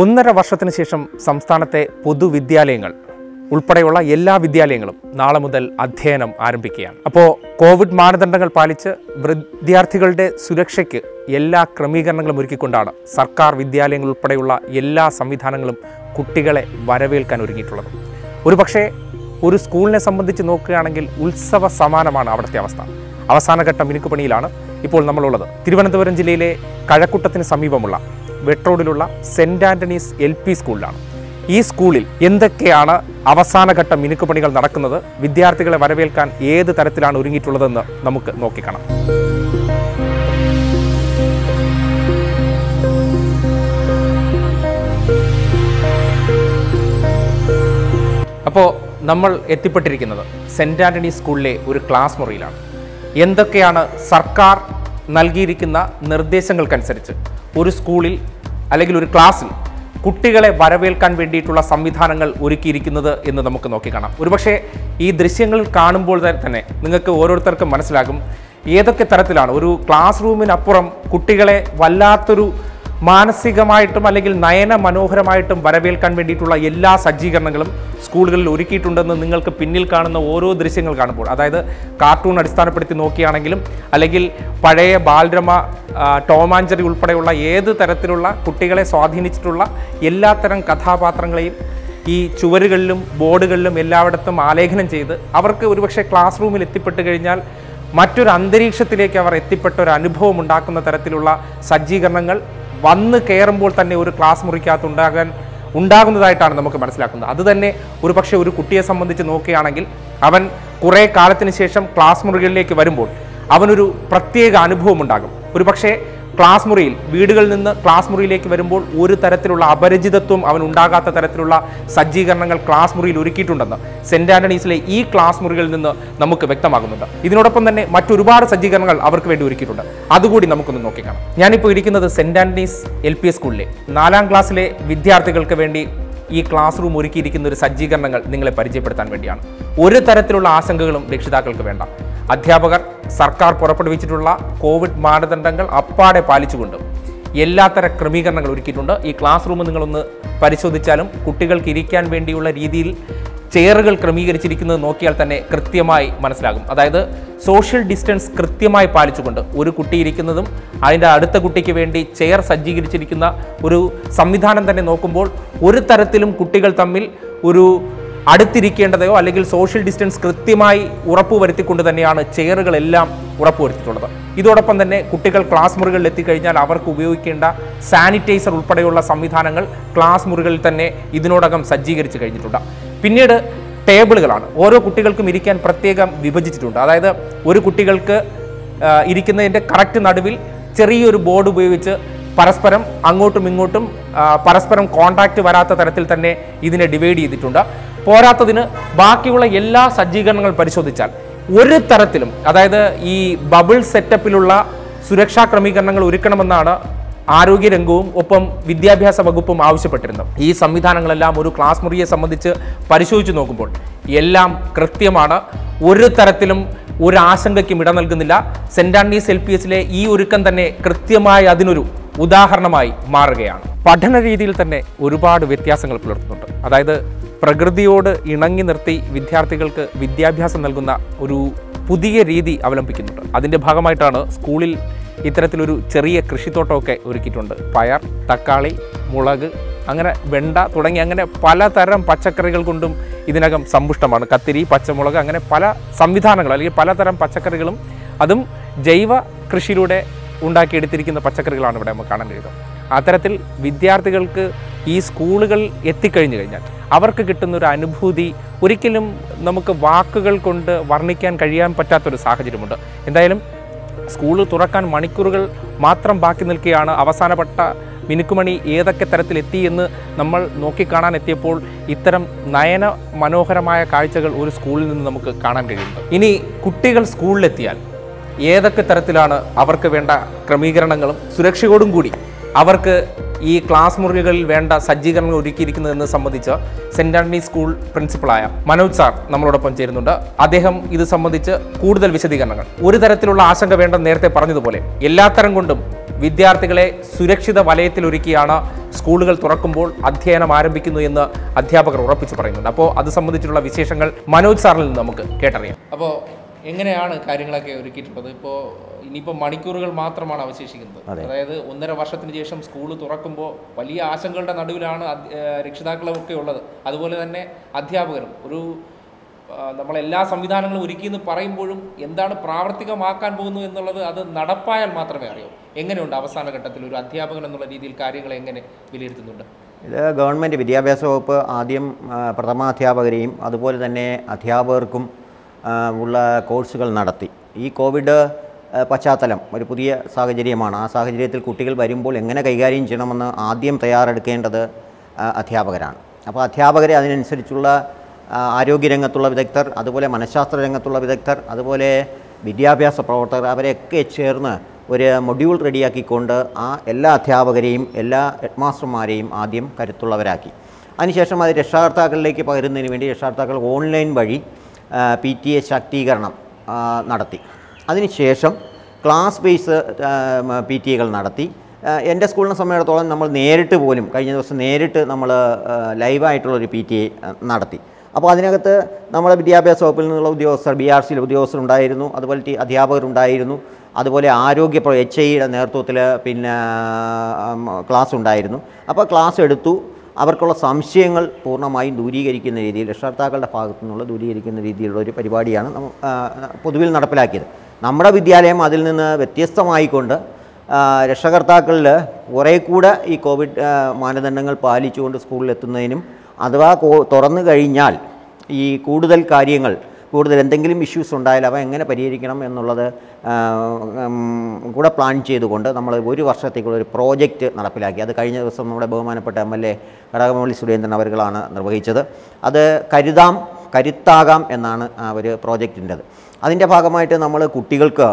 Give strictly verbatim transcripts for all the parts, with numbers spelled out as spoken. ഒന്നര വർഷത്തിനു ശേഷം സംസ്ഥാനത്തെ പൊതുവിദ്യാലയങ്ങൾ ഉൾപ്പെടെയുള്ള എല്ലാ വിദ്യാലയങ്ങളും നാളെ മുതൽ അധ്യയനം ആരംഭിക്കുകയാണ്. അപ്പോൾ കോവിഡ് മാനദണ്ഡങ്ങൾ പാലിച്ച് വിദ്യാർത്ഥികളുടെ സുരക്ഷയ്ക്ക് എല്ലാ ക്രമീകരണങ്ങളും ഒരുക്കിക്കൊണ്ടാണ് സർക്കാർ വിദ്യാലയങ്ങൾ ഉൾപ്പെടെയുള്ള എല്ലാ സംവിധാനങ്ങളും കുട്ടികളെ വരവേൽക്കാൻ ഒരുങ്ങിയിട്ടുള്ളത്. ഒരു പക്ഷേ ഒരു സ്കൂളിനെ സംബന്ധിച്ച് നോക്കുകയാണെങ്കിൽ ഉത്സവ സമാനമാണ് അവിടുത്തെ അവസ്ഥ. അവസാനഘട്ട മിനുക്കുപണിയിലാണ് ഇപ്പോൾ നമ്മളുള്ളത്. തിരുവനന്തപുരം ജില്ലയിലെ കഴക്കൂട്ടത്തിന് സമീപമുള്ള വെട്ടുറോഡിലുള്ള സെൻ്റ് ആൻ്റണീസ് എൽ പി സ്കൂളിലാണ്. ഈ സ്കൂളിൽ എന്തൊക്കെയാണ് അവസാനഘട്ട മിനുക്കുപണികൾ നടക്കുന്നത്, വിദ്യാർത്ഥികളെ വരവേൽക്കാൻ ഏത് തരത്തിലാണ് ഒരുങ്ങിയിട്ടുള്ളതെന്ന് നമുക്ക് നോക്കിക്കാണാം. അപ്പോൾ നമ്മൾ എത്തിപ്പെട്ടിരിക്കുന്നത് സെൻ്റ് ആൻ്റണീസ് സ്കൂളിലെ ഒരു ക്ലാസ് മുറിയിലാണ്. എന്തൊക്കെയാണ് സർക്കാർ നൽകിയിരിക്കുന്ന നിർദ്ദേശങ്ങൾക്കനുസരിച്ച് ഒരു സ്കൂളിൽ അല്ലെങ്കിൽ ഒരു ക്ലാസ്സിൽ കുട്ടികളെ വരവേൽക്കാൻ വേണ്ടിയിട്ടുള്ള സംവിധാനങ്ങൾ ഒരുക്കിയിരിക്കുന്നത് എന്ന് നമുക്ക് നോക്കിക്കാണാം. ഒരുപക്ഷെ ഈ ദൃശ്യങ്ങൾ കാണുമ്പോൾ തന്നെ നിങ്ങൾക്ക് ഓരോരുത്തർക്കും മനസ്സിലാകും ഏതൊക്കെ തരത്തിലാണ് ഒരു ക്ലാസ് റൂമിനപ്പുറം കുട്ടികളെ വല്ലാത്തൊരു മാനസികമായിട്ടും അല്ലെങ്കിൽ നയന മനോഹരമായിട്ടും വരവേൽക്കാൻ വേണ്ടിയിട്ടുള്ള എല്ലാ സജ്ജീകരണങ്ങളും സ്കൂളുകളിൽ ഒരുക്കിയിട്ടുണ്ടെന്ന് നിങ്ങൾക്ക് പിന്നിൽ കാണുന്ന ഓരോ ദൃശ്യങ്ങൾ കാണുമ്പോൾ, അതായത് കാർട്ടൂൺ അടിസ്ഥാനപ്പെടുത്തി നോക്കിയാണെങ്കിലും അല്ലെങ്കിൽ പഴയ ബാലരമ, ടോമാഞ്ചറി ഉൾപ്പെടെയുള്ള ഏത് തരത്തിലുള്ള കുട്ടികളെ സ്വാധീനിച്ചിട്ടുള്ള എല്ലാത്തരം കഥാപാത്രങ്ങളെയും ഈ ചുവരുകളിലും ബോർഡുകളിലും എല്ലായിടത്തും ആലേഖനം ചെയ്ത് അവർക്ക് ഒരുപക്ഷെ ക്ലാസ് റൂമിൽ എത്തിപ്പെട്ട് കഴിഞ്ഞാൽ മറ്റൊരു അന്തരീക്ഷത്തിലേക്ക് അവർ എത്തിപ്പെട്ട ഒരു അനുഭവം ഉണ്ടാക്കുന്ന തരത്തിലുള്ള സജ്ജീകരണങ്ങൾ വന്ന് കയറുമ്പോൾ തന്നെ ഒരു ക്ലാസ് മുറിക്കകത്ത് ഉണ്ടാകാൻ ഉണ്ടാകുന്നതായിട്ടാണ് നമുക്ക് മനസ്സിലാക്കുന്നത്. അതുതന്നെ ഒരു പക്ഷേ ഒരു കുട്ടിയെ സംബന്ധിച്ച് നോക്കുകയാണെങ്കിൽ അവൻ കുറേ കാലത്തിന് ശേഷം ക്ലാസ് മുറികളിലേക്ക് വരുമ്പോൾ അവനൊരു പ്രത്യേക അനുഭവം ഉണ്ടാകും. ഒരു പക്ഷേ ക്ലാസ് മുറിയിൽ വീടുകളിൽ നിന്ന് ക്ലാസ് മുറിയിലേക്ക് വരുമ്പോൾ ഒരു തരത്തിലുള്ള അപരിചിതത്വം അവൻ ഉണ്ടാകാത്ത തരത്തിലുള്ള സജ്ജീകരണങ്ങൾ ക്ലാസ് മുറിയിൽ ഒരുക്കിയിട്ടുണ്ടെന്ന് സെൻ്റ് ആൻ്റണീസിലെ ഈ ക്ലാസ് മുറികളിൽ നിന്ന് നമുക്ക് വ്യക്തമാകുന്നുണ്ട്. ഇതിനോടൊപ്പം തന്നെ മറ്റൊരുപാട് സജ്ജീകരണങ്ങൾ അവർക്ക് വേണ്ടി ഒരുക്കിയിട്ടുണ്ട്. അതുകൂടി നമുക്കൊന്ന് നോക്കിക്കാണാം. ഞാനിപ്പോൾ ഇരിക്കുന്നത് സെൻ്റ് ആൻ്റണീസ് എൽ പി സ്കൂളിലെ നാലാം ക്ലാസ്സിലെ വിദ്യാർത്ഥികൾക്ക് വേണ്ടി ഈ ക്ലാസ് റൂം ഒരുക്കിയിരിക്കുന്ന ഒരു സജ്ജീകരണങ്ങൾ നിങ്ങളെ പരിചയപ്പെടുത്താൻ വേണ്ടിയാണ്. ഒരു തരത്തിലുള്ള ആശങ്കകളും രക്ഷിതാക്കൾക്ക് വേണ്ട. അധ്യാപകർ സർക്കാർ പുറപ്പെടുവിച്ചിട്ടുള്ള കോവിഡ് മാനദണ്ഡങ്ങൾ അപ്പാടെ പാലിച്ചുകൊണ്ട് എല്ലാത്തര ക്രമീകരണങ്ങൾ ഒരുക്കിയിട്ടുണ്ട്. ഈ ക്ലാസ് റൂം നിങ്ങളൊന്ന് പരിശോധിച്ചാലും കുട്ടികൾക്ക് ഇരിക്കാൻ വേണ്ടിയുള്ള രീതിയിൽ ചെയറുകൾ ക്രമീകരിച്ചിരിക്കുന്നത് നോക്കിയാൽ തന്നെ കൃത്യമായി മനസ്സിലാകും. അതായത് സോഷ്യൽ ഡിസ്റ്റൻസ് കൃത്യമായി പാലിച്ചുകൊണ്ട് ഒരു കുട്ടി ഇരിക്കുന്നതും അതിൻ്റെ അടുത്ത കുട്ടിക്ക് വേണ്ടി ചെയർ സജ്ജീകരിച്ചിരിക്കുന്ന ഒരു സംവിധാനം തന്നെ നോക്കുമ്പോൾ ഒരു തരത്തിലും കുട്ടികൾ തമ്മിൽ ഒരു അടുത്തിരിക്കേണ്ടതയോ അല്ലെങ്കിൽ സോഷ്യൽ ഡിസ്റ്റൻസ് കൃത്യമായി ഉറപ്പുവരുത്തിക്കൊണ്ട് തന്നെയാണ് ചെയറുകളെല്ലാം ഉറപ്പുവരുത്തിയിട്ടുള്ളത്. ഇതോടൊപ്പം തന്നെ കുട്ടികൾ ക്ലാസ് മുറികളിൽ എത്തിക്കഴിഞ്ഞാൽ അവർക്ക് ഉപയോഗിക്കേണ്ട സാനിറ്റൈസർ ഉൾപ്പെടെയുള്ള സംവിധാനങ്ങൾ ക്ലാസ് മുറികളിൽ തന്നെ ഇതിനോടകം സജ്ജീകരിച്ച് കഴിഞ്ഞിട്ടുണ്ട്. പിന്നീട് ടേബിളുകളാണ്. ഓരോ കുട്ടികൾക്കും ഇരിക്കാൻ പ്രത്യേകം വിഭജിച്ചിട്ടുണ്ട്. അതായത് ഒരു കുട്ടികൾക്ക് ഇരിക്കുന്നതിൻ്റെ കറക്റ്റ് നടുവിൽ ചെറിയൊരു ബോർഡ് ഉപയോഗിച്ച് പരസ്പരം അങ്ങോട്ടും ഇങ്ങോട്ടും പരസ്പരം കോൺടാക്റ്റ് വരാത്ത തരത്തിൽ തന്നെ ഇതിനെ ഡിവൈഡ് ചെയ്തിട്ടുണ്ട്. പോരാത്തതിന് ബാക്കിയുള്ള എല്ലാ സജ്ജീകരണങ്ങൾ പരിശോധിച്ചാൽ ഒരു തരത്തിലും, അതായത് ഈ ബബിൾ സെറ്റപ്പിലുള്ള സുരക്ഷാ ക്രമീകരണങ്ങൾ ഒരുക്കണമെന്നാണ് ആരോഗ്യരംഗവും ഒപ്പം വിദ്യാഭ്യാസ വകുപ്പും ആവശ്യപ്പെട്ടിരുന്നു. ഈ സംവിധാനങ്ങളെല്ലാം ഒരു ക്ലാസ് മുറിയെ സംബന്ധിച്ച് പരിശോധിച്ച് നോക്കുമ്പോൾ എല്ലാം കൃത്യമാണ്. ഒരു തരത്തിലും ഒരാശങ്കയ്ക്കും ഇട നൽകുന്നില്ല. സെൻ്റ് ആൻ്റണീസ് എൽ പി എസിലെ ഈ ഒരുക്കം തന്നെ കൃത്യമായി അതിനൊരു ഉദാഹരണമായി മാറുകയാണ്. പഠന രീതിയിൽ തന്നെ ഒരുപാട് വ്യത്യാസങ്ങൾ പുലർത്തുന്നുണ്ട്. അതായത് പ്രകൃതിയോട് ഇണങ്ങി നിർത്തി വിദ്യാർത്ഥികൾക്ക് വിദ്യാഭ്യാസം നൽകുന്ന ഒരു പുതിയ രീതി അവലംബിക്കുന്നുണ്ട്. അതിൻ്റെ ഭാഗമായിട്ടാണ് സ്കൂളിൽ ഇത്തരത്തിലൊരു ചെറിയ കൃഷിത്തോട്ടമൊക്കെ ഒരുക്കിയിട്ടുണ്ട്. പയർ, തക്കാളി, മുളക്, അങ്ങനെ വെണ്ട തുടങ്ങി അങ്ങനെ പലതരം പച്ചക്കറികൾ കൊണ്ടും ഇതിനകം സമ്പുഷ്ടമാണ്. കത്തിരി, പച്ചമുളക്, അങ്ങനെ പല സംവിധാനങ്ങൾ അല്ലെങ്കിൽ പലതരം പച്ചക്കറികളും അതും ജൈവ കൃഷിയിലൂടെ ഉണ്ടാക്കിയെടുത്തിരിക്കുന്ന പച്ചക്കറികളാണ് ഇവിടെ നമുക്ക് കാണാൻ കഴിയുന്നത്. അത്തരത്തിൽ വിദ്യാർത്ഥികൾക്ക് ഈ സ്കൂളുകൾ എത്തിക്കഴിഞ്ഞു കഴിഞ്ഞാൽ അവർക്ക് കിട്ടുന്നൊരു അനുഭൂതി ഒരിക്കലും നമുക്ക് വാക്കുകൾ കൊണ്ട് വർണ്ണിക്കാൻ കഴിയാൻ പറ്റാത്തൊരു സാഹചര്യമുണ്ട്. എന്തായാലും സ്കൂൾ തുറക്കാൻ മണിക്കൂറുകൾ മാത്രം ബാക്കി നിൽക്കുകയാണ്. അവസാനപ്പെട്ട മിനുക്കുമണി ഏതൊക്കെ തരത്തിലെത്തി എന്ന് നമ്മൾ നോക്കിക്കാണാൻ എത്തിയപ്പോൾ ഇത്തരം നയന മനോഹരമായ കാഴ്ചകൾ ഒരു സ്കൂളിൽ നിന്ന് നമുക്ക് കാണാൻ കഴിയുന്നുണ്ട്. ഇനി കുട്ടികൾ സ്കൂളിലെത്തിയാൽ ഏതൊക്കെ തരത്തിലാണ് അവർക്ക് വേണ്ട ക്രമീകരണങ്ങളും സുരക്ഷയോടും കൂടി അവർക്ക് ഈ ക്ലാസ് മുറികളിൽ വേണ്ട സജ്ജീകരണങ്ങൾ ഒരുക്കിയിരിക്കുന്നതെന്ന് സംബന്ധിച്ച് സെൻ്റ് ആൻ്റണീസ് സ്കൂൾ പ്രിൻസിപ്പളായ മനോജ് സാർ നമ്മളോടൊപ്പം ചേരുന്നുണ്ട്. അദ്ദേഹം ഇത് സംബന്ധിച്ച് കൂടുതൽ വിശദീകരണങ്ങൾ. ഒരു തരത്തിലുള്ള ആശങ്ക വേണ്ടെന്ന് നേരത്തെ പറഞ്ഞതുപോലെ എല്ലാത്തരം കൊണ്ടും വിദ്യാർത്ഥികളെ സുരക്ഷിത വലയത്തിലൊരുക്കിയാണ് സ്കൂളുകൾ തുറക്കുമ്പോൾ അധ്യയനം ആരംഭിക്കുന്നു എന്ന് അധ്യാപകർ ഉറപ്പിച്ചു പറയുന്നുണ്ട്. അപ്പോൾ അത് സംബന്ധിച്ചുള്ള വിശേഷങ്ങൾ മനോജ് സാറിൽ നിന്ന് നമുക്ക് കേട്ടറിയാം. അപ്പോൾ എങ്ങനെയാണ് കാര്യങ്ങളൊക്കെ ഒരുക്കിയിട്ടുള്ളത്? ഇപ്പോൾ ഇനിയിപ്പോൾ മണിക്കൂറുകൾ മാത്രമാണ് അവശേഷിക്കുന്നത്. അതായത് ഒന്നര വർഷത്തിന് ശേഷം സ്കൂൾ തുറക്കുമ്പോൾ വലിയ ആശങ്കകളുടെ നടുവിലാണ് രക്ഷിതാക്കളൊക്കെ ഉള്ളത്. അതുപോലെ തന്നെ അധ്യാപകരും. ഒരു നമ്മളെല്ലാ സംവിധാനങ്ങളും ഒരുക്കിയെന്ന് പറയുമ്പോഴും എന്താണ് പ്രാവർത്തികമാക്കാൻ പോകുന്നു എന്നുള്ളത് അത് നടപ്പായാൽ മാത്രമേ അറിയൂ. എങ്ങനെയുണ്ട് അവസാന ഘട്ടത്തിൽ ഒരു അധ്യാപകൻ എന്നുള്ള രീതിയിൽ കാര്യങ്ങൾ എങ്ങനെ വിലയിരുത്തുന്നുണ്ട്? ഇത് ഗവൺമെൻറ് വിദ്യാഭ്യാസ വകുപ്പ് ആദ്യം പ്രഥമാധ്യാപകരെയും അതുപോലെ തന്നെ അധ്യാപകർക്കും ഉള്ള കോഴ്സുകൾ നടത്തി. ഈ കോവിഡ് പശ്ചാത്തലം ഒരു പുതിയ സാഹചര്യമാണ്. ആ സാഹചര്യത്തിൽ കുട്ടികൾ വരുമ്പോൾ എങ്ങനെ കൈകാര്യം ചെയ്യണമെന്ന് ആദ്യം തയ്യാറെടുക്കേണ്ടത് അധ്യാപകരാണ്. അപ്പോൾ അധ്യാപകരെ അതിനനുസരിച്ചുള്ള ആരോഗ്യരംഗത്തുള്ള വിദഗ്ധർ, അതുപോലെ മനഃശാസ്ത്ര രംഗത്തുള്ള വിദഗ്ധർ, അതുപോലെ വിദ്യാഭ്യാസ പ്രവർത്തകർ, അവരെയൊക്കെ ചേർന്ന് ഒരു മൊഡ്യൂൾ റെഡിയാക്കിക്കൊണ്ട് ആ എല്ലാ അധ്യാപകരെയും എല്ലാ ഹെഡ്മാസ്റ്റർമാരെയും ആദ്യം കരുത്തുള്ളവരാക്കി. അതിനുശേഷം അത് രക്ഷകർത്താക്കളിലേക്ക് പകരുന്നതിന് വേണ്ടി രക്ഷകർത്താക്കൾ ഓൺലൈൻ വഴി പി ടി എ ശാക്തീകരണം നടത്തി. അതിനുശേഷം ക്ലാസ് ബേസ് പി ടി എകൾ നടത്തി. എൻ്റെ സ്കൂളിനെ സംബന്ധിച്ചിടത്തോളം നമ്മൾ നേരിട്ട് പോലും കഴിഞ്ഞ ദിവസം നേരിട്ട് നമ്മൾ ലൈവായിട്ടുള്ളൊരു പി ടി എ നടത്തി. അപ്പോൾ അതിനകത്ത് നമ്മുടെ വിദ്യാഭ്യാസ വകുപ്പിൽ നിന്നുള്ള ഉദ്യോഗസ്ഥർ, ബി ആർ സിയിലെ ഉദ്യോഗസ്ഥരുണ്ടായിരുന്നു, അതുപോലെ ടി അധ്യാപകരുണ്ടായിരുന്നു, അതുപോലെ ആരോഗ്യ എച്ച് ഐയുടെ നേതൃത്വത്തിൽ പിന്നെ ക്ലാസ് ഉണ്ടായിരുന്നു. അപ്പോൾ ക്ലാസ് എടുത്തു. അവർക്കുള്ള സംശയങ്ങൾ പൂർണ്ണമായും ദൂരീകരിക്കുന്ന രീതിയിൽ, രക്ഷകർത്താക്കളുടെ ഭാഗത്തു നിന്നുള്ള ദൂരീകരിക്കുന്ന രീതിയിലുള്ള ഒരു പരിപാടിയാണ് പൊതുവിൽ നടപ്പിലാക്കിയത്. നമ്മുടെ വിദ്യാലയം അതിൽ നിന്ന് വ്യത്യസ്തമായിക്കൊണ്ട് രക്ഷകർത്താക്കളിൽ കുറേ കൂടെ ഈ കോവിഡ് മാനദണ്ഡങ്ങൾ പാലിച്ചുകൊണ്ട് സ്കൂളിലെത്തുന്നതിനും, അഥവാ തുറന്നു കഴിഞ്ഞാൽ ഈ കൂടുതൽ കാര്യങ്ങൾ, കൂടുതൽ എന്തെങ്കിലും ഇഷ്യൂസ് ഉണ്ടായാൽ അവ എങ്ങനെ പരിഹരിക്കണം എന്നുള്ളത് കൂടെ പ്ലാൻ ചെയ്തുകൊണ്ട് നമ്മൾ ഒരു വർഷത്തേക്കുള്ള ഒരു പ്രോജക്റ്റ് നടപ്പിലാക്കി. അത് കഴിഞ്ഞ ദിവസം നമ്മുടെ ബഹുമാനപ്പെട്ട M L A Kadakampally Surendran അവർകളാണ് നിർവഹിച്ചത്. അത് കരുതാം കരുത്താകാം എന്നാണ് ഒരു പ്രോജക്റ്റിൻ്റെത്. അതിൻ്റെ ഭാഗമായിട്ട് നമ്മൾ കുട്ടികൾക്ക്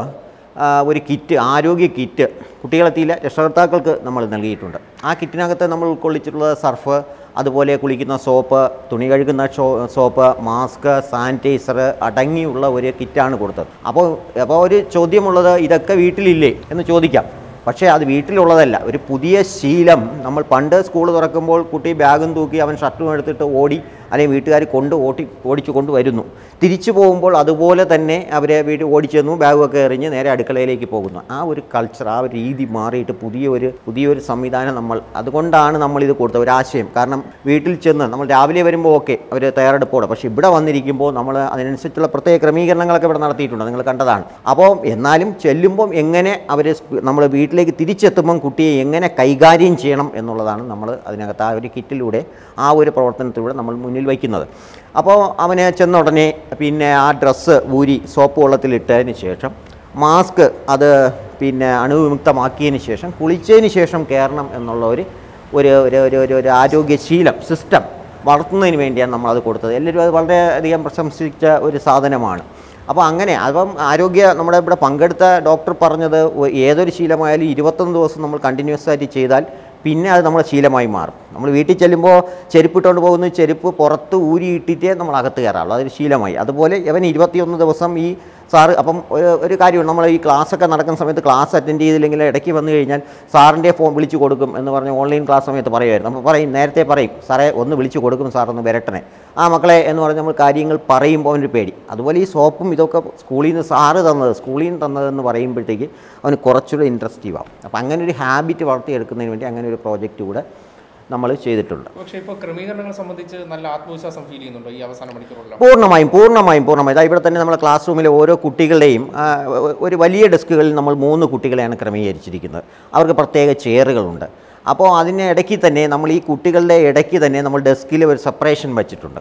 ഒരു കിറ്റ്, ആരോഗ്യ കിറ്റ് കുട്ടികളെത്തിയില്ല രക്ഷകർത്താക്കൾക്ക് നമ്മൾ നൽകിയിട്ടുണ്ട്. ആ കിറ്റിനകത്ത് നമ്മൾ ഉൾക്കൊള്ളിച്ചിട്ടുള്ള സർഫ്, അതുപോലെ കുളിക്കുന്ന സോപ്പ്, തുണി കഴുകുന്ന സോപ്പ്, മാസ്ക്, സാനിറ്റൈസർ അടങ്ങിയുള്ള ഒരു കിറ്റാണ് കൊടുത്തത്. അപ്പോൾ അപ്പോൾ ഒരു ചോദ്യമുള്ളത്, ഇതൊക്കെ വീട്ടിലില്ലേ എന്ന് ചോദിക്കാം. പക്ഷേ അത് വീട്ടിലുള്ളതല്ല, ഒരു പുതിയ ശീലം. നമ്മൾ പണ്ട് സ്കൂൾ തുറക്കുമ്പോൾ കുട്ടി ബാഗും തൂക്കി അവൻ ഷർട്ടും എടുത്തിട്ട് ഓടി, അല്ലെങ്കിൽ വീട്ടുകാർ കൊണ്ട് ഓടി ഓടിച്ചു കൊണ്ട് വരുന്നു. തിരിച്ചു പോകുമ്പോൾ അതുപോലെ തന്നെ അവരെ വീട്ടിൽ ഓടിച്ചെന്നു, ബാഗൊക്കെ എറിഞ്ഞ് നേരെ അടുക്കളയിലേക്ക് പോകുന്നു. ആ ഒരു കൾച്ചർ, ആ ഒരു രീതി മാറിയിട്ട് പുതിയൊരു പുതിയൊരു സംവിധാനം നമ്മൾ, അതുകൊണ്ടാണ് നമ്മളിത് കൊടുത്തത്, ഒരാശയം. കാരണം വീട്ടിൽ ചെന്ന് നമ്മൾ രാവിലെ വരുമ്പോൾ ഒക്കെ അവർ തയ്യാറെടുപ്പോടെ, പക്ഷേ ഇവിടെ വന്നിരിക്കുമ്പോൾ നമ്മൾ അതിനനുസരിച്ചുള്ള പ്രത്യേക ക്രമീകരണങ്ങളൊക്കെ ഇവിടെ നടത്തിയിട്ടുണ്ട്, നിങ്ങൾ കണ്ടതാണ്. അപ്പോൾ എന്നാലും ചെല്ലുമ്പം എങ്ങനെ അവർ, നമ്മൾ വീട്ടിൽ ിലേക്ക് തിരിച്ചെത്തുമ്പം കുട്ടിയെ എങ്ങനെ കൈകാര്യം ചെയ്യണം എന്നുള്ളതാണ് നമ്മൾ അതിനകത്ത് ആ ഒരു കിറ്റിലൂടെ, ആ ഒരു പ്രവർത്തനത്തിലൂടെ നമ്മൾ മുന്നിൽ വയ്ക്കുന്നത്. അപ്പോൾ അവനെ ചെന്ന ഉടനെ പിന്നെ ആ ഡ്രസ്സ് ഊരി സോപ്പ് വെള്ളത്തിലിട്ടതിന് ശേഷം, മാസ്ക് അത് പിന്നെ അണുവിമുക്തമാക്കിയതിന് ശേഷം, കുളിച്ചതിന് ശേഷം കയറണം എന്നുള്ള ഒരു ഒരു ഒരു ആരോഗ്യശീലം സിസ്റ്റം വളർത്തുന്നതിന് വേണ്ടിയാണ് നമ്മളത് കൊടുത്തത്. എല്ലാവരും അത് വളരെയധികം പ്രശംസിച്ച ഒരു സാധനമാണ്. അപ്പോൾ അങ്ങനെ അപ്പം ആരോഗ്യ നമ്മുടെ ഇവിടെ പങ്കെടുത്ത ഡോക്ടർ പറഞ്ഞത്, ഏതൊരു ശീലമായാലും ഇരുപത്തൊന്ന് ദിവസം നമ്മൾ കണ്ടിന്യൂസ് ആയിട്ട് ചെയ്താൽ പിന്നെ അത് നമ്മളെ ശീലമായി മാറും. നമ്മൾ വീട്ടിൽ ചെല്ലുമ്പോൾ ചെരുപ്പിട്ടുകൊണ്ട് പോകുന്ന ചെരുപ്പ് പുറത്ത് ഊരിയിട്ടിട്ടേ നമ്മൾ അകത്ത് കയറാറുള്ളൂ, അതൊരു ശീലമായി. അതുപോലെ ഇവൻ ഇരുപത്തിയൊന്ന് ദിവസം ഈ സാറ്, അപ്പം ഒരു കാര്യമാണ്, നമ്മൾ ഈ ക്ലാസ്സൊക്കെ നടക്കുന്ന സമയത്ത് ക്ലാസ് അറ്റൻഡ് ചെയ്തില്ലെങ്കിൽ ഇടയ്ക്ക് വന്നു കഴിഞ്ഞാൽ സാറിൻ്റെ ഫോൺ വിളിച്ചു കൊടുക്കും എന്ന് പറഞ്ഞ് ഓൺലൈൻ ക്ലാസ് സമയത്ത് പറയുമായിരുന്നു. നമ്മൾ പറയും, നേരത്തെ പറയും, സാറേ ഒന്ന് വിളിച്ചു കൊടുക്കും, സാറൊന്ന് വരട്ടണേ ആ മക്കളെ എന്ന് പറഞ്ഞ് നമ്മൾ കാര്യങ്ങൾ പറയുമ്പോൾ അവൻ്റെ പേടി. അതുപോലെ ഈ സോപ്പും ഇതൊക്കെ സ്കൂളിൽ നിന്ന് സാറ് തന്നത്, സ്കൂളിൽ നിന്ന് തന്നതെന്ന് പറയുമ്പോഴത്തേക്ക് അവന് കുറച്ചുകൂടെ ഇൻട്രസ്റ്റീവ് ആവും. അപ്പം അങ്ങനെ ഒരു ഹാബിറ്റ് വളർത്തിയെടുക്കുന്നതിന് വേണ്ടി അങ്ങനെ ഒരു പ്രോജക്റ്റ് കൂടെ നമ്മൾ ചെയ്തിട്ടുണ്ട്. പക്ഷേ ഇപ്പോൾ ക്രമീകരണങ്ങളെ സംബന്ധിച്ച് നല്ല ആത്മവിശ്വാസം ഫീൽ ചെയ്യുന്നുണ്ടോ ഈ അവസാന മണിക്കൂറുകളിൽ? പൂർണ്ണമായും പൂർണ്ണമായും പൂർണ്ണമായും ഇതാ ഇവിടെ തന്നെ നമ്മുടെ ക്ലാസ് റൂമിലെ ഓരോ കുട്ടികളുടെയും ഒരു വലിയ ഡെസ്കുകളിൽ നമ്മൾ മൂന്ന് കുട്ടികളെയാണ് ക്രമീകരിച്ചിരിക്കുന്നത്. അവർക്ക് പ്രത്യേക ചെയറുകളുണ്ട്. അപ്പോൾ അതിൻ്റെ ഇടയ്ക്ക് തന്നെ നമ്മൾ ഈ കുട്ടികളുടെ ഇടയ്ക്ക് തന്നെ നമ്മൾ ഡെസ്കിൽ ഒരു സെപ്പറേഷൻ വച്ചിട്ടുണ്ട്.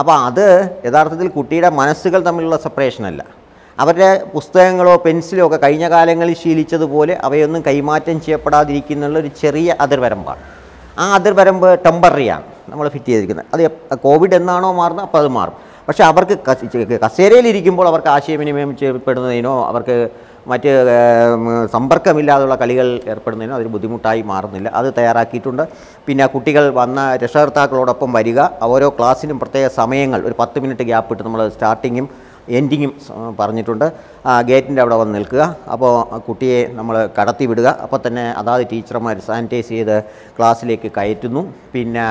അപ്പോൾ അത് യഥാർത്ഥത്തിൽ കുട്ടിയുടെ മനസ്സുകൾ തമ്മിലുള്ള സെപ്പറേഷനല്ല, അവരുടെ പുസ്തകങ്ങളോ പെൻസിലോ ഒക്കെ കഴിഞ്ഞ കാലങ്ങളിൽ ശീലിച്ചതുപോലെ അവയൊന്നും കൈമാറ്റം ചെയ്യപ്പെടാതിരിക്കുന്നുള്ള ഒരു ചെറിയ അതിർവരമ്പാണ്. ആ അതിർവരമ്പ് ടെമ്പററിയാണ് നമ്മൾ ഫിറ്റ് ചെയ്തിരിക്കുന്നത്. അത് കോവിഡ് എന്നാണോ മാറുന്നത് അപ്പോൾ അത് മാറും. പക്ഷേ അവർക്ക് കസേരയിലിരിക്കുമ്പോൾ അവർക്ക് ആശയവിനിമയം ചെയ്യപ്പെടുന്നതിനോ അവർക്ക് മറ്റ് സമ്പർക്കമില്ലാതുള്ള കളികൾ ഏർപ്പെടുന്നതിനോ അതൊരു ബുദ്ധിമുട്ടായി മാറുന്നില്ല. അത് തയ്യാറാക്കിയിട്ടുണ്ട്. പിന്നെ കുട്ടികൾ വന്ന രക്ഷകർത്താക്കളോടൊപ്പം വരിക, ഓരോ ക്ലാസ്സിനും പ്രത്യേക സമയങ്ങൾ ഒരു പത്ത് മിനിറ്റ് ഗ്യാപ്പ് ഇട്ട് നമ്മൾ സ്റ്റാർട്ടിങ്ങും എൻഡിങ് പറഞ്ഞിട്ടുണ്ട് ഗേറ്റിൻ്റെ അവിടെ വന്ന് നിൽക്കുക അപ്പോൾ കുട്ടിയെ നമ്മൾ കടത്തി വിടുക അപ്പോൾ തന്നെ അതാത് ടീച്ചർമാർ സാനിറ്റൈസ് ചെയ്ത് ക്ലാസ്സിലേക്ക് കയറ്റുന്നു പിന്നെ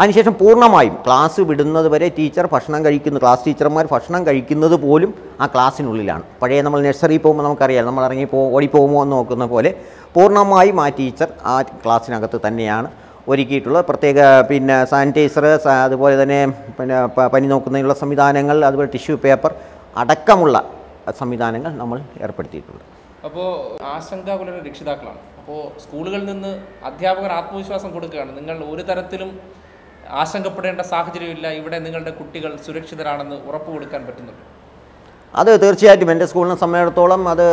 അതിനുശേഷം പൂർണ്ണമായും ക്ലാസ് വിടുന്നത് വരെ ടീച്ചർ ഭക്ഷണം കഴിക്കുന്നു ക്ലാസ് ടീച്ചർമാർ ഭക്ഷണം കഴിക്കുന്നത് പോലും ആ ക്ലാസ്സിനുള്ളിലാണ് പഴയ നമ്മൾ നഴ്സറി പോകുമ്പോൾ നമുക്കറിയാം നമ്മൾ ഇറങ്ങി പോ ഓടിപ്പോകുമോ എന്ന് നോക്കുന്ന പോലെ പൂർണ്ണമായും ആ ടീച്ചർ ആ ക്ലാസ്സിനകത്ത് തന്നെയാണ് ഒരുക്കിയിട്ടുള്ളത് പ്രത്യേക പിന്നെ സാനിറ്റൈസർ അതുപോലെ തന്നെ പിന്നെ പനി നോക്കുന്നതിനുള്ള സംവിധാനങ്ങൾ അതുപോലെ ടിഷ്യൂ പേപ്പർ അടക്കമുള്ള സംവിധാനങ്ങൾ നമ്മൾ ഏർപ്പെടുത്തിയിട്ടുണ്ട് അപ്പോൾ ആശങ്കാകുലരായ രക്ഷിതാക്കളാണ് അപ്പോൾ സ്കൂളുകളിൽ നിന്ന് അധ്യാപകർ ആത്മവിശ്വാസം കൊടുക്കുകയാണ് നിങ്ങൾ ഒരു തരത്തിലും ആശങ്കപ്പെടേണ്ട സാഹചര്യമില്ല ഇവിടെ നിങ്ങളുടെ കുട്ടികൾ സുരക്ഷിതരാണെന്ന് ഉറപ്പ് കൊടുക്കാൻ പറ്റുന്നുണ്ട് അത് തീർച്ചയായിട്ടും എൻ്റെ സ്കൂളിനെ സംബന്ധിച്ചിടത്തോളം അത്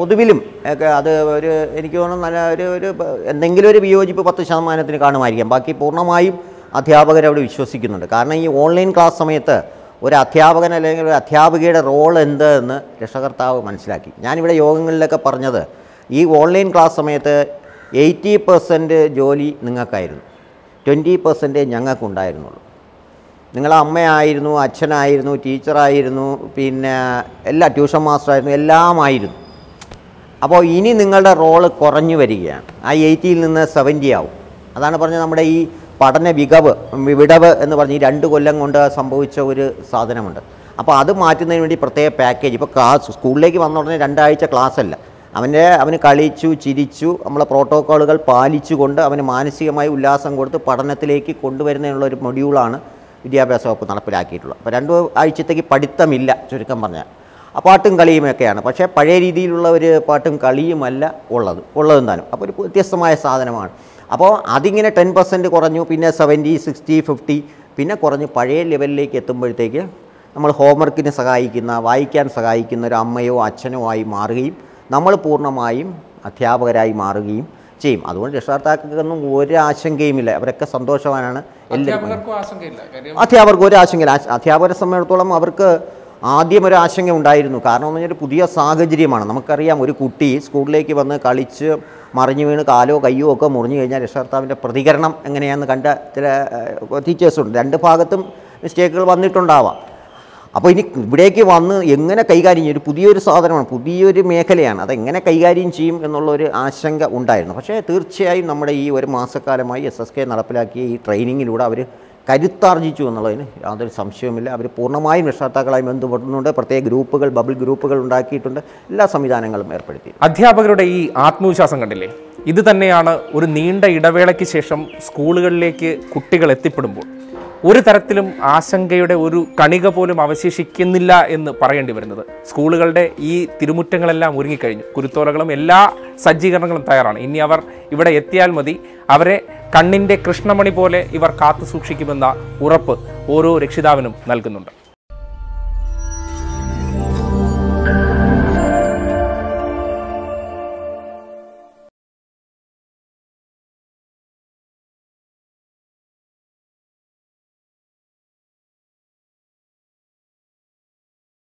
പൊതുവിലും അത് ഒരു എനിക്ക് തോന്നുന്നു നല്ല ഒരു ഒരു എന്തെങ്കിലും ഒരു വിയോജിപ്പ് പത്ത് ശതമാനത്തിന് കാണുമായിരിക്കാം ബാക്കി പൂർണ്ണമായും അധ്യാപകരവിടെ വിശ്വസിക്കുന്നുണ്ട് കാരണം ഈ ഓൺലൈൻ ക്ലാസ് സമയത്ത് ഒരു അധ്യാപകൻ അല്ലെങ്കിൽ ഒരു അധ്യാപികയുടെ റോൾ എന്ത് എന്ന് രക്ഷകർത്താവ് മനസ്സിലാക്കി ഞാനിവിടെ യോഗങ്ങളിലൊക്കെ പറഞ്ഞത് ഈ ഓൺലൈൻ ക്ലാസ് സമയത്ത് എയ്റ്റി പെർസെൻറ്റ് ജോലി നിങ്ങൾക്കായിരുന്നു ട്വൻറ്റി പെർസെൻറ്റേ ഞങ്ങൾക്കുണ്ടായിരുന്നുള്ളൂ നിങ്ങളെ അമ്മയായിരുന്നു അച്ഛനായിരുന്നു ടീച്ചറായിരുന്നു പിന്നെ എല്ലാ ട്യൂഷൻ മാസ്റ്ററായിരുന്നു എല്ലാമായിരുന്നു അപ്പോൾ ഇനി നിങ്ങളുടെ റോള് കുറഞ്ഞു വരികയാണ് ആ എയ്റ്റിയിൽ നിന്ന് സെവൻറ്റി ആവും അതാണ് പറഞ്ഞത് നമ്മുടെ ഈ പഠന വികവ് വിടവ് എന്ന് പറഞ്ഞ് ഈ രണ്ട് കൊല്ലം കൊണ്ട് സംഭവിച്ച ഒരു സാധനമുണ്ട് അപ്പോൾ അത് മാറ്റുന്നതിന് വേണ്ടി പ്രത്യേക പാക്കേജ് ഇപ്പോൾ ക്ലാസ് സ്കൂളിലേക്ക് വന്ന ഉടനെ രണ്ടാഴ്ച ക്ലാസ്സല്ല അവൻ്റെ അവന് കളിച്ചു ചിരിച്ചു നമ്മളെ പ്രോട്ടോക്കോളുകൾ പാലിച്ചുകൊണ്ട് അവന് മാനസികമായി ഉല്ലാസം കൊടുത്ത് പഠനത്തിലേക്ക് കൊണ്ടുവരുന്നതിനുള്ള ഒരു മൊഡ്യൂളാണ് വിദ്യാഭ്യാസ വകുപ്പ് നടപ്പിലാക്കിയിട്ടുള്ളത് അപ്പോൾ രണ്ട് ആഴ്ചത്തേക്ക് പഠിത്തമില്ല ചുരുക്കം പറഞ്ഞാൽ ആ പാട്ടും കളിയുമൊക്കെയാണ് പക്ഷേ പഴയ രീതിയിലുള്ള ഒരു പാട്ടും കളിയുമല്ല ഉള്ളത് ഉള്ളതും താനും അപ്പോൾ ഒരു വ്യത്യസ്തമായ സാധനമാണ് അപ്പോൾ അതിങ്ങനെ ടെൻ പെർസെൻറ്റ് കുറഞ്ഞു പിന്നെ സെവൻറ്റി സിക്സ്റ്റി ഫിഫ്റ്റി പിന്നെ കുറഞ്ഞ് പഴയ ലെവലിലേക്ക് എത്തുമ്പോഴത്തേക്ക് നമ്മൾ ഹോംവർക്കിന് സഹായിക്കുന്ന വായിക്കാൻ സഹായിക്കുന്ന ഒരു അമ്മയോ അച്ഛനോ ആയി മാറുകയും നമ്മൾ പൂർണ്ണമായും അധ്യാപകരായി മാറുകയും ചെയ്യും അതുകൊണ്ട് രക്ഷകർത്താക്കൾക്കൊന്നും ഒരു ആശങ്കയുമില്ല അവരൊക്കെ സന്തോഷവാനാണ് എല്ലാവർക്കും അധ്യാപകർക്കും ഒരു ആശങ്കയില്ല അധ്യാപകരെ സംബന്ധിച്ചിടത്തോളം അവർക്ക് ആദ്യം ഒരു ആശങ്ക ഉണ്ടായിരുന്നു കാരണം എന്ന് പറഞ്ഞാൽ ഒരു പുതിയ സാഹചര്യമാണ് നമുക്കറിയാം ഒരു കുട്ടി സ്കൂളിലേക്ക് വന്ന് കളിച്ച് മറിഞ്ഞു വീണ് കാലോ കയ്യോ ഒക്കെ മുറിഞ്ഞു കഴിഞ്ഞാൽ രക്ഷകർത്താവിൻ്റെ പ്രതികരണം എങ്ങനെയാണെന്ന് കണ്ട ചില ടീച്ചേഴ്സുണ്ട് രണ്ട് ഭാഗത്തും മിസ്റ്റേക്കുകൾ വന്നിട്ടുണ്ടാവാം അപ്പോൾ ഇനി ഇവിടേക്ക് വന്ന് എങ്ങനെ കൈകാര്യം ചെയ്യും ഒരു പുതിയൊരു സാധനമാണ് പുതിയൊരു മേഖലയാണ് അതെങ്ങനെ കൈകാര്യം ചെയ്യും എന്നുള്ളൊരു ആശങ്ക ഉണ്ടായിരുന്നു പക്ഷേ തീർച്ചയായും നമ്മുടെ ഈ ഒരു മാസക്കാലമായി എസ് എസ് കെ നടപ്പിലാക്കിയ ഈ ട്രെയിനിങ്ങിലൂടെ അവർ കരുത്താർജിച്ചു എന്നുള്ളതിന് യാതൊരു സംശയവുമില്ല അവർ പൂർണ്ണമായും രക്ഷകർത്താക്കളായി ബന്ധപ്പെടുന്നുണ്ട് പ്രത്യേക ഗ്രൂപ്പുകൾ ബബിൾ ഗ്രൂപ്പുകൾ ഉണ്ടാക്കിയിട്ടുണ്ട് എല്ലാ സംവിധാനങ്ങളും ഏർപ്പെടുത്തി അധ്യാപകരുടെ ഈ ആത്മവിശ്വാസം കണ്ടില്ലേ ഇത് തന്നെയാണ് ഒരു നീണ്ട ഇടവേളയ്ക്ക് ശേഷം സ്കൂളുകളിലേക്ക് കുട്ടികൾ എത്തിപ്പെടുമ്പോൾ ഒരു തരത്തിലും ആശങ്കയുടെ ഒരു കണിക പോലും അവശേഷിക്കുന്നില്ല എന്ന് പറയേണ്ടി വരുന്നത് സ്കൂളുകളുടെ ഈ തിരുമുറ്റങ്ങളെല്ലാം ഒരുങ്ങിക്കഴിഞ്ഞു കുരുത്തോലകളും എല്ലാ സജ്ജീകരണങ്ങളും തയ്യാറാണ് ഇനി അവർ ഇവിടെ എത്തിയാൽ മതി അവരെ കണ്ണിൻ്റെ കൃഷ്ണമണി പോലെ ഇവർ കാത്തു സൂക്ഷിക്കുമെന്ന ഉറപ്പ് ഓരോ രക്ഷിതാവിനും നൽകുന്നുണ്ട്